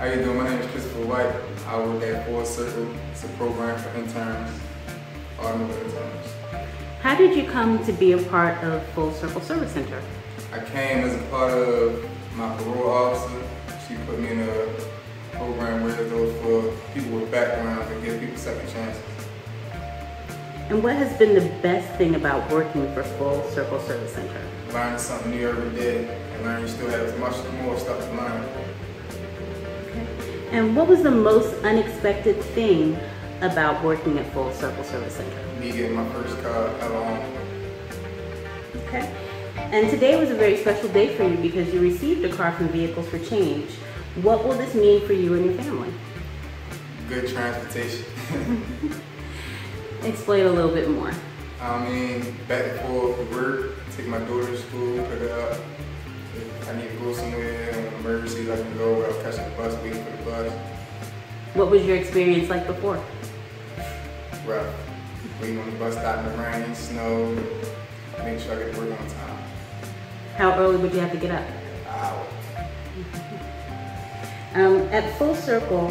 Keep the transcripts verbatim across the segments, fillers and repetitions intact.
How you doing? My name is Christopher White. I work at Full Circle. It's a program for interns, automotive interns. How did you come to be a part of Full Circle Service Center? I came as a part of my parole officer. She put me in a program where it was for people with backgrounds and give people second chances. And what has been the best thing about working for Full Circle Service Center? Learning something new every day, and learning you still have much more stuff to learn. And what was the most unexpected thing about working at Full Circle Service Center? Me getting my first car at home. Okay. And today was a very special day for you because you received a car from Vehicles for Change. What will this mean for you and your family? Good transportation. Explain a little bit more. I mean, back and forth to work, take my daughter to school, pick her up. If I need to go somewhere, an emergency, I can go without catching the bus, waiting for the bus. What was your experience like before? Rough. Waiting on the bus stop in the rain, snow, make sure I get to work on time. How early would you have to get up? An hour. um, at Full Circle,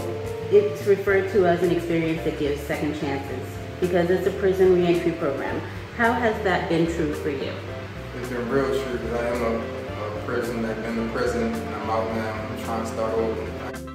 it's referred to as an experience that gives second chances, because it's a prison reentry program. How has that been true for you? It's been real true, because I am a, a prison, I've been in prison, and I'm out now, I'm trying to start over.